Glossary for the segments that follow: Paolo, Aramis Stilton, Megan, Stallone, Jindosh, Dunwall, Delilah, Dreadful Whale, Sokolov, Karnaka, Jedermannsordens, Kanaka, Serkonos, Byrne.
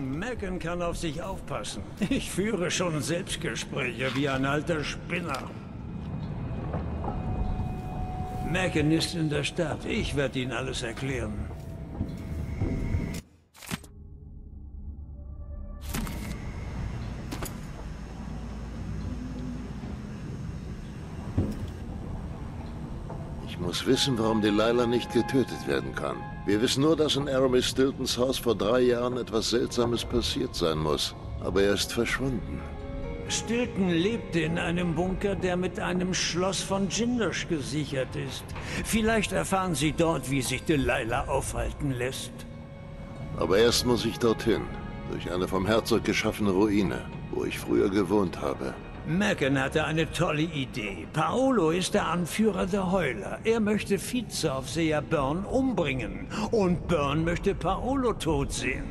sagen, Megan kann auf sich aufpassen. Ich führe schon Selbstgespräche wie ein alter Spinner. Megan ist in der Stadt. Ich werde Ihnen alles erklären. Ich muss wissen, warum Delilah nicht getötet werden kann. Wir wissen nur, dass in Aramis Stiltons Haus vor 3 Jahren etwas Seltsames passiert sein muss. Aber er ist verschwunden. Stilton lebte in einem Bunker, der mit einem Schloss von Jindosh gesichert ist. Vielleicht erfahren Sie dort, wie sich Delilah aufhalten lässt. Aber erst muss ich dorthin, durch eine vom Herzog geschaffene Ruine, wo ich früher gewohnt habe. Megan hatte eine tolle Idee. Paolo ist der Anführer der Heuler. Er möchte Vizeaufseher Byrne umbringen. Und Byrne möchte Paolo tot sehen.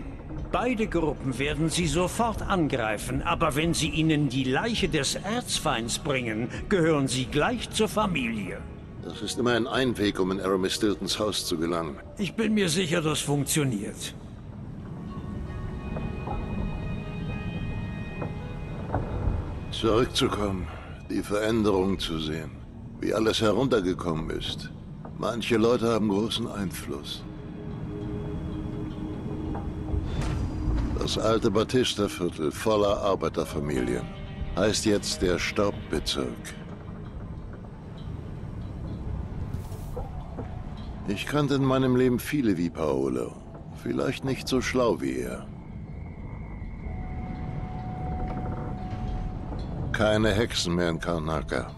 Beide Gruppen werden sie sofort angreifen, aber wenn sie ihnen die Leiche des Erzfeinds bringen, gehören sie gleich zur Familie. Das ist immer ein Einweg, um in Aramis Stiltons Haus zu gelangen. Ich bin mir sicher, das funktioniert. Zurückzukommen, die Veränderung zu sehen, wie alles heruntergekommen ist. Manche Leute haben großen Einfluss. Das alte Batista-Viertel voller Arbeiterfamilien heißt jetzt der Staubbezirk. Ich kannte in meinem Leben viele wie Paolo, vielleicht nicht so schlau wie er. Keine Hexen mehr in Karnaka.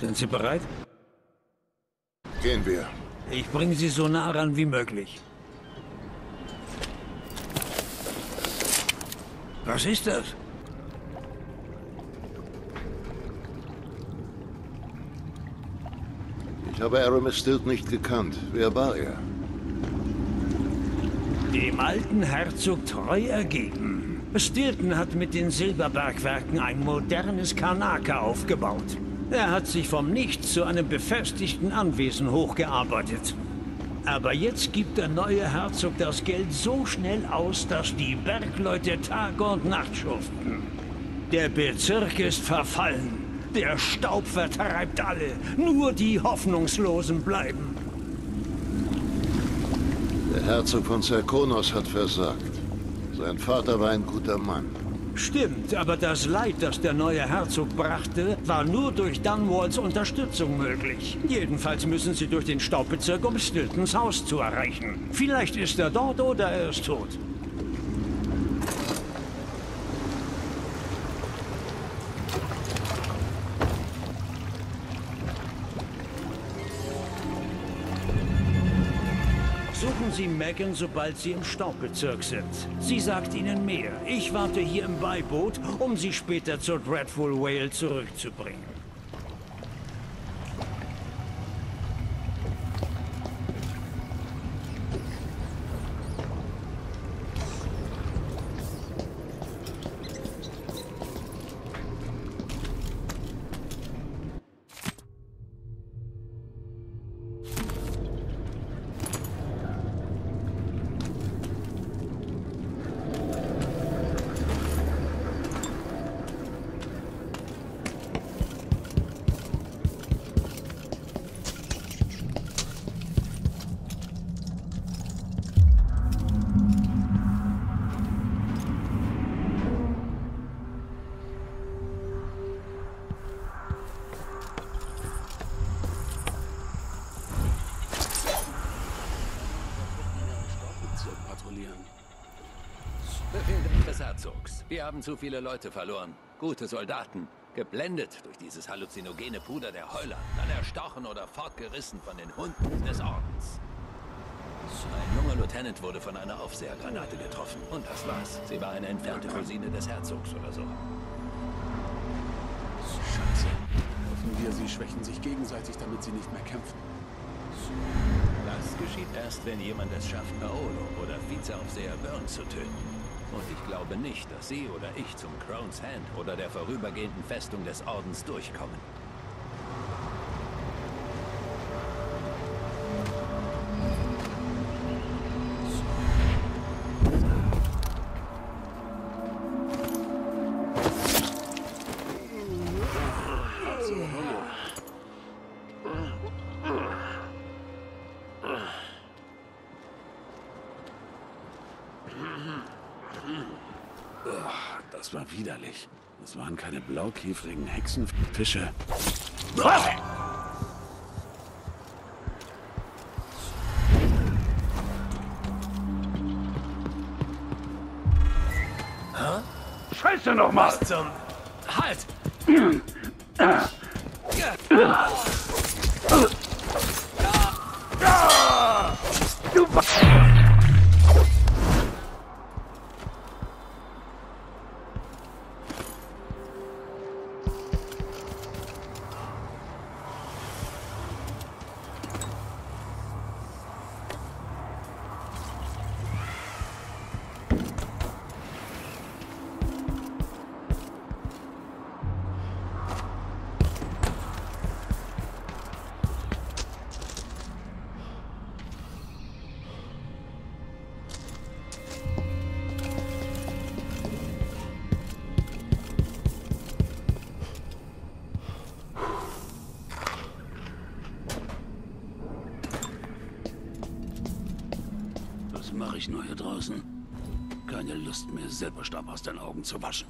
Sind Sie bereit? Gehen wir. Ich bringe Sie so nah ran wie möglich. Was ist das? Ich habe Aramis Stilton nicht gekannt. Wer war er? Dem alten Herzog treu ergeben. Stilton hat mit den Silberbergwerken ein modernes Karnaka aufgebaut. Er hat sich vom Nichts zu einem befestigten Anwesen hochgearbeitet. Aber jetzt gibt der neue Herzog das Geld so schnell aus, dass die Bergleute Tag und Nacht schuften. Der Bezirk ist verfallen. Der Staub vertreibt alle. Nur die Hoffnungslosen bleiben. Der Herzog von Serkonos hat versagt. Sein Vater war ein guter Mann. Stimmt, aber das Leid, das der neue Herzog brachte, war nur durch Dunwalls Unterstützung möglich. Jedenfalls müssen sie durch den Staubbezirk, um Stiltons Haus zu erreichen. Vielleicht ist er dort oder er ist tot. Suchen Sie Megan, sobald Sie im Staubbezirk sind. Sie sagt Ihnen mehr. Ich warte hier im Beiboot, um Sie später zur Dreadful Whale zurückzubringen. Wir haben zu viele Leute verloren. Gute Soldaten. Geblendet durch dieses halluzinogene Puder der Heuler. Dann erstochen oder fortgerissen von den Hunden des Ordens. Ein junger Lieutenant wurde von einer Aufsehergranate getroffen. Und das war's. Sie war eine entfernte Cousine des Herzogs oder so. Scheiße. Hoffen wir, sie schwächen sich gegenseitig, damit sie nicht mehr kämpfen. Das geschieht erst, wenn jemand es schafft, Paolo oder Vizeaufseher Byrne zu töten. Und ich glaube nicht, dass sie oder ich zum Crown's Hand oder der vorübergehenden Festung des Ordens durchkommen. Das war widerlich. Das waren keine blaukäfrigen Hexenfische. Scheiße nochmal! Halt! Du nur hier draußen. Keine Lust mehr, Silberstaub aus den Augen zu waschen.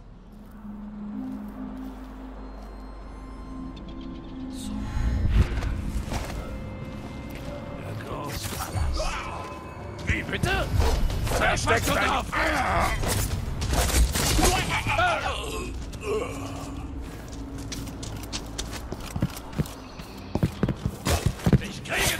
Der Großpalast. Wie bitte? Versteckt euch auf! Ich kriege...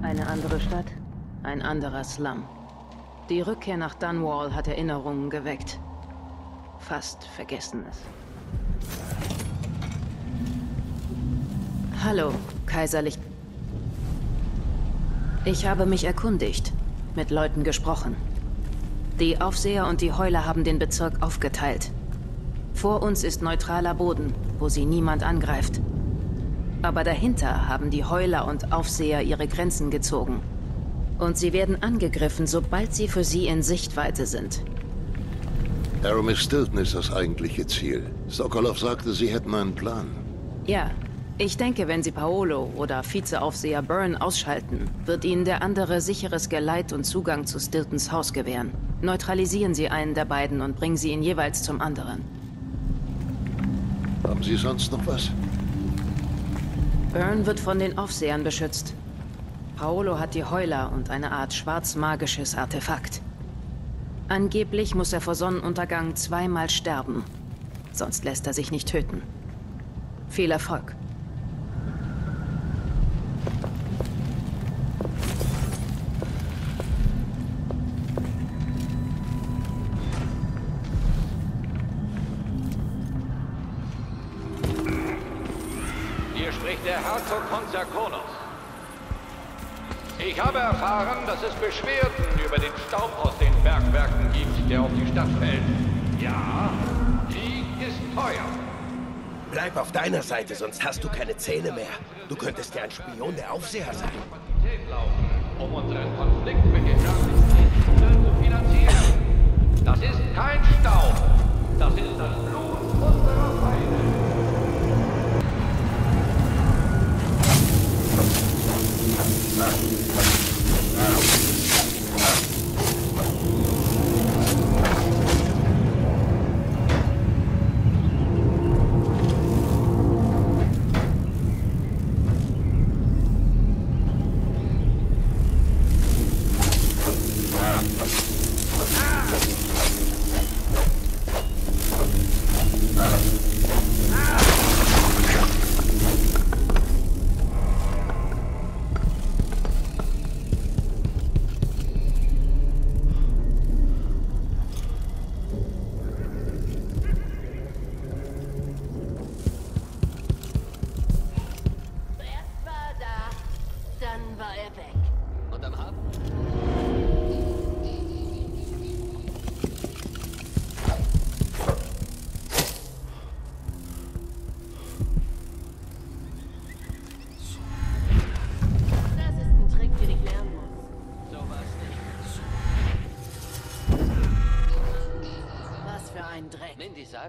Eine andere Stadt, ein anderer Slum. Die Rückkehr nach Dunwall hat Erinnerungen geweckt. Fast Vergessenes. Hallo, Kaiserlich. Ich habe mich erkundigt, mit Leuten gesprochen. Die Aufseher und die Heuler haben den Bezirk aufgeteilt. Vor uns ist neutraler Boden, wo sie niemand angreift. Aber dahinter haben die Heuler und Aufseher ihre Grenzen gezogen. Und sie werden angegriffen, sobald sie für sie in Sichtweite sind. Aramis Stilton ist das eigentliche Ziel. Sokolov sagte, sie hätten einen Plan. Ja, ich denke, wenn sie Paolo oder Vizeaufseher Byrne ausschalten, wird ihnen der andere sicheres Geleit und Zugang zu Stiltons Haus gewähren. Neutralisieren sie einen der beiden und bringen sie ihn jeweils zum anderen. Haben Sie sonst noch was? Byrne wird von den Aufsehern beschützt. Paolo hat die Heuler und eine Art schwarzmagisches Artefakt. Angeblich muss er vor Sonnenuntergang 2-mal sterben. Sonst lässt er sich nicht töten. Viel Erfolg. Hier spricht der Herzog von Serkonos. Ich habe erfahren, dass es Beschwerden über den Staub aus den Bergwerken gibt, der auf die Stadt fällt. Ja, Krieg ist teuer. Bleib auf deiner Seite, sonst hast du keine Zähne mehr. Du könntest ja ein Spion der Aufseher sein. Um unseren Konflikt mit den Nachrichten zu finanzieren. Das ist kein Staub. Das ist das Blut unserer Feinde.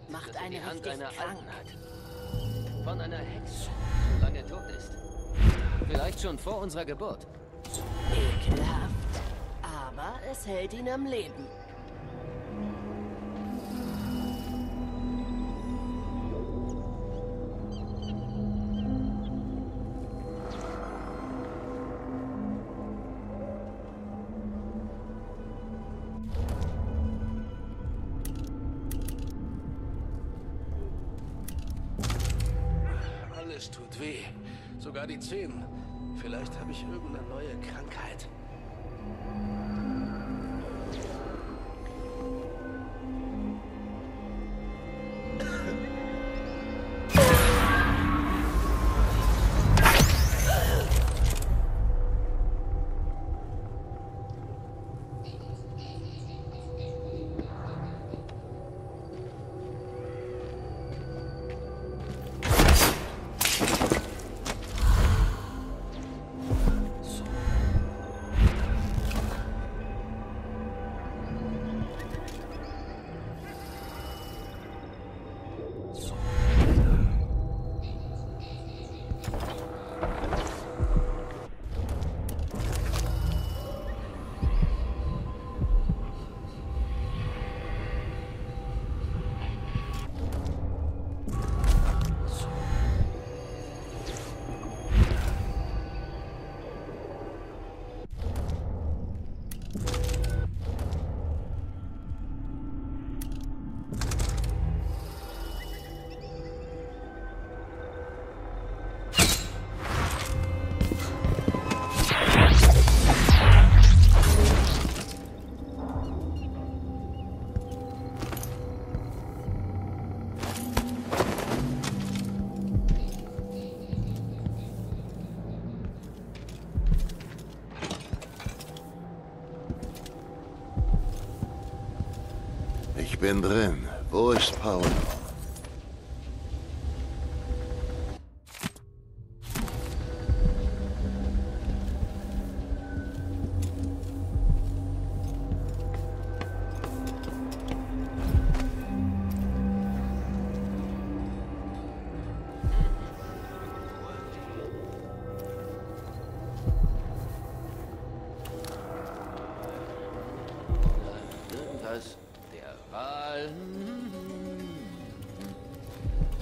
Macht eine die Hand einer Alten von einer Hexe, solange tot ist. Vielleicht schon vor unserer Geburt. Ekelhaft, aber es hält ihn am Leben. Es tut weh. Sogar die Zehen. Vielleicht habe ich irgendeine neue Krankheit. Ich bin drin. Wo ist Paolo?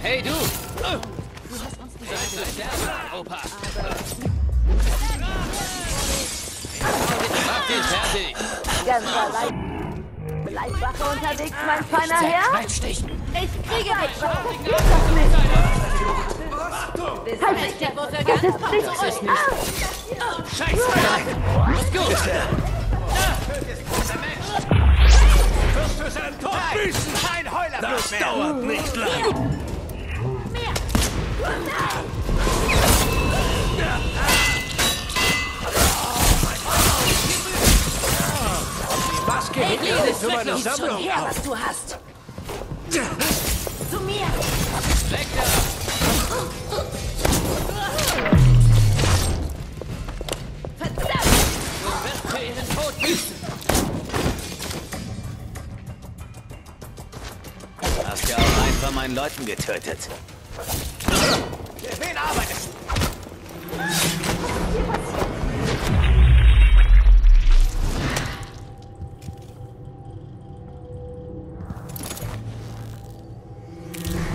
Hey, du! Du hast uns nicht sterben, Opa! Mach dich fertig! Ganz allein. Leibwache unterwegs, mein feiner Herr? Ich kriege euch! Was passiert das nicht? Das ist nicht! Scheiße! Ist gut! Wirst du seinen Tod büßen? Kein Heulerblut mehr! Das dauert nicht lang! Was geht hier nicht für meine Sammlung? Her, was du hast. Zu mir! Weg da! Verdammt! Du wirst für ihren Tod büßen! Du hast ja auch einen von meinen Leuten getötet. Für wen arbeitest du?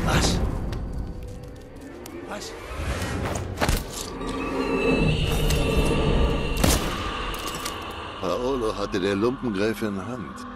Was? Was? Paolo hatte der Lumpengriff in Hand.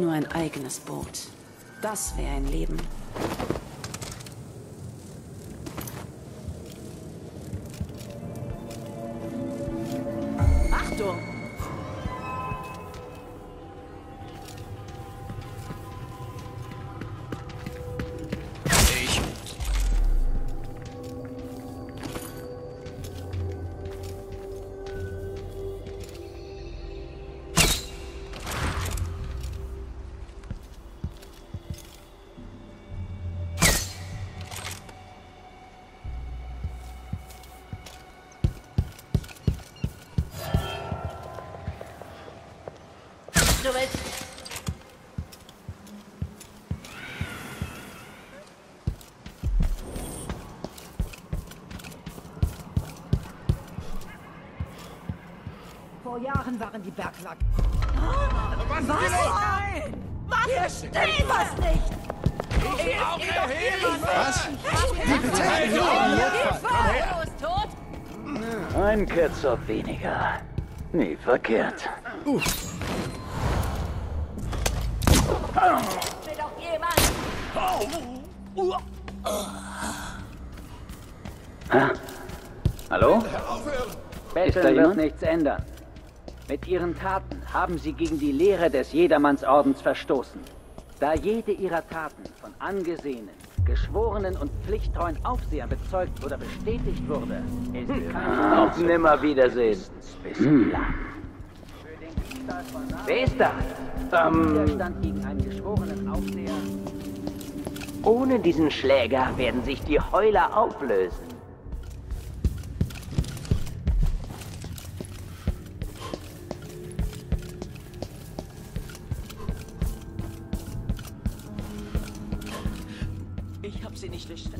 Nur ein eigenes Boot. Das wäre ein Leben. Achtung! Vor Jahren waren die Bergwagen. Was? Was? Hier stimmt was nicht! Was? Was? Die Beteiligung! Komm her! Ein Ketzer weniger. Nie verkehrt. Will doch jemand? Hallo? Betteln wird nichts ändern. Mit ihren Taten haben sie gegen die Lehre des Jedermannsordens verstoßen. Da jede ihrer Taten von angesehenen, geschworenen und pflichttreuen Aufsehern bezeugt oder bestätigt wurde, ist kein nimmer Wiedersehen. Wer ist das? Widerstand gegen einen geschworenen Aufseher. Ohne diesen Schläger werden sich die Heuler auflösen. Ich hab sie nicht richtig.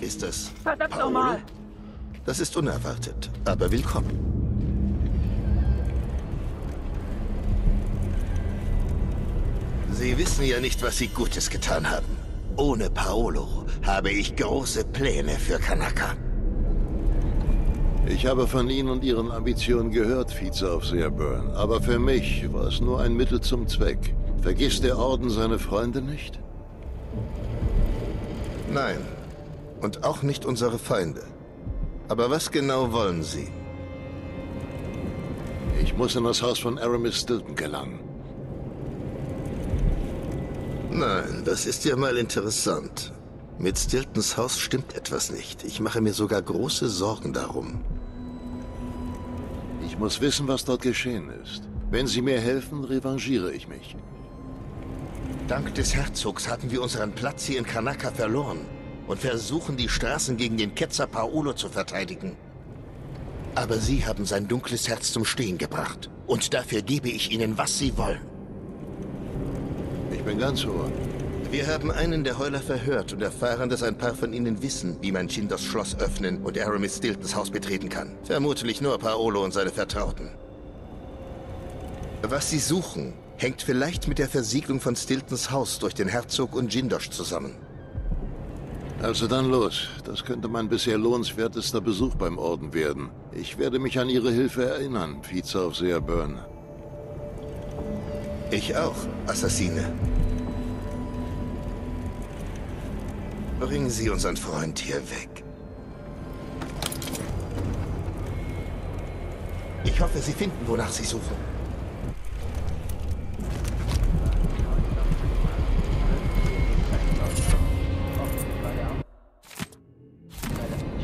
Ist das verdammt normal? Das ist unerwartet, aber willkommen. Sie wissen ja nicht, was Sie Gutes getan haben. Ohne Paolo habe ich große Pläne für Kanaka. Ich habe von Ihnen und Ihren Ambitionen gehört, Vizeaufseher Byrne. Aber für mich war es nur ein Mittel zum Zweck. Vergisst der Orden seine Freunde nicht? Nein. Und auch nicht unsere Feinde. Aber was genau wollen Sie? Ich muss in das Haus von Aramis Stilton gelangen. Nein, das ist ja mal interessant. Mit Stiltons Haus stimmt etwas nicht. Ich mache mir sogar große Sorgen darum. Ich muss wissen, was dort geschehen ist. Wenn Sie mir helfen, revanchiere ich mich. Dank des Herzogs haben wir unseren Platz hier in Kanaka verloren und versuchen, die Straßen gegen den Ketzer Paolo zu verteidigen. Aber Sie haben sein dunkles Herz zum Stehen gebracht. Und dafür gebe ich Ihnen, was Sie wollen. Ich bin ganz ohr. Wir haben einen der Heuler verhört und erfahren, dass ein paar von ihnen wissen, wie man Jindosh Schloss öffnen und Aramis Stiltons Haus betreten kann. Vermutlich nur Paolo und seine Vertrauten. Was sie suchen, hängt vielleicht mit der Versiegelung von Stiltons Haus durch den Herzog und Jindosh zusammen. Also dann los. Das könnte mein bisher lohnenswertester Besuch beim Orden werden. Ich werde mich an Ihre Hilfe erinnern, Vizeaufseher Byrne. Ich auch, Assassine. Bringen Sie unseren Freund hier weg. Ich hoffe, Sie finden, wonach Sie suchen.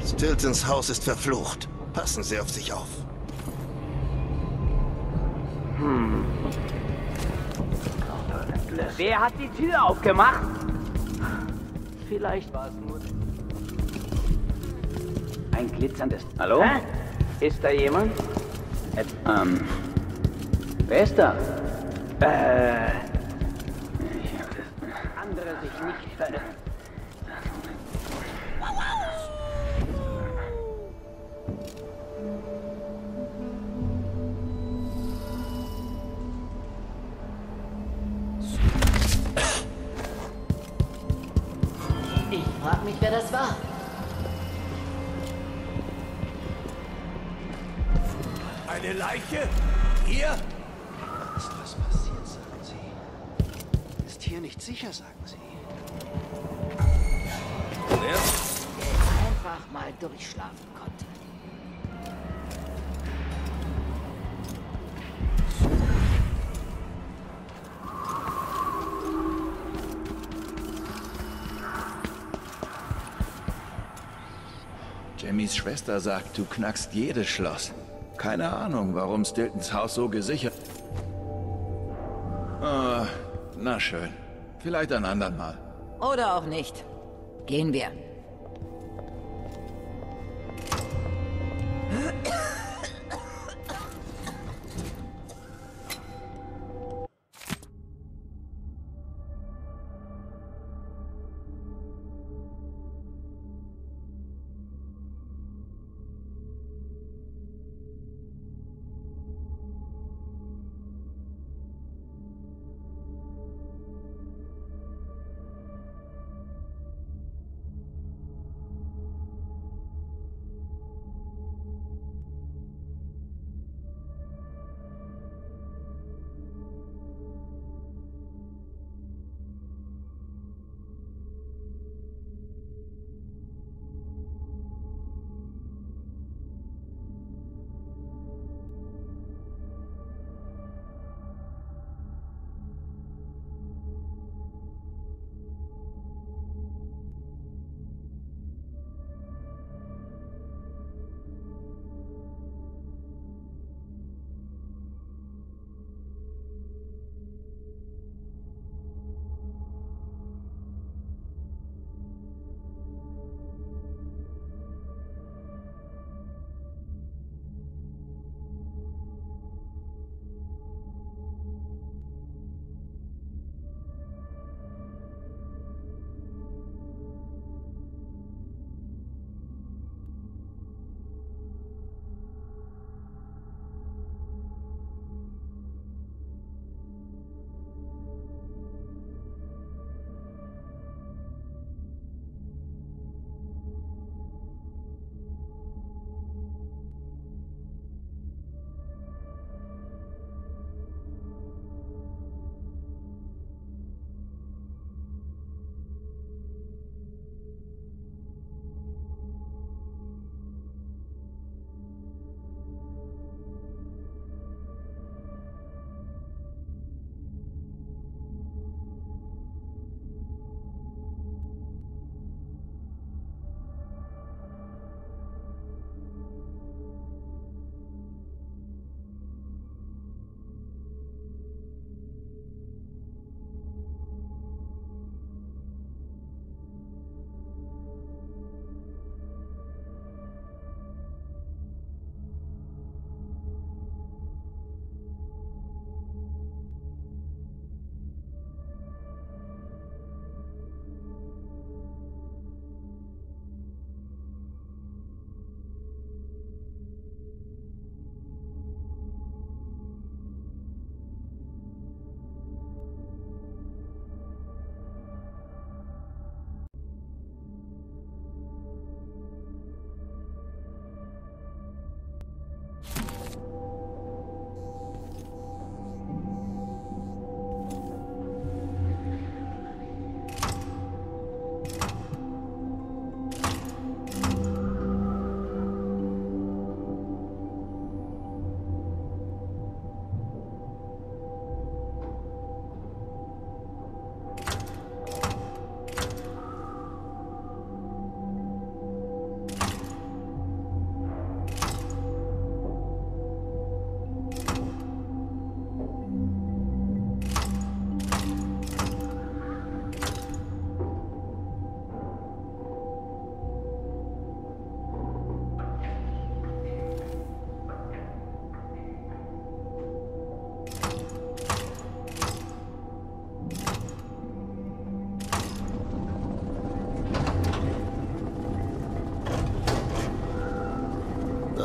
Stiltons Haus ist verflucht. Passen Sie auf sich auf. Wer hat die Tür aufgemacht? Vielleicht war es nur ein glitzerndes. Hallo? Hä? Ist da jemand? Wer ist da? Ich hab das. Andere sich nicht verändern. Wer das war? Eine Leiche? Hier? Ist was passiert, sagen Sie. Ist hier nicht sicher, sagen Sie. Wer? Der einfach mal durchschlafen konnte. Jimmys Schwester sagt, du knackst jedes Schloss. Keine Ahnung, warum Stiltons Haus so gesichert... Ah, na schön. Vielleicht ein andermal. Oder auch nicht. Gehen wir.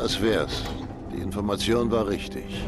Das wär's. Die Information war richtig.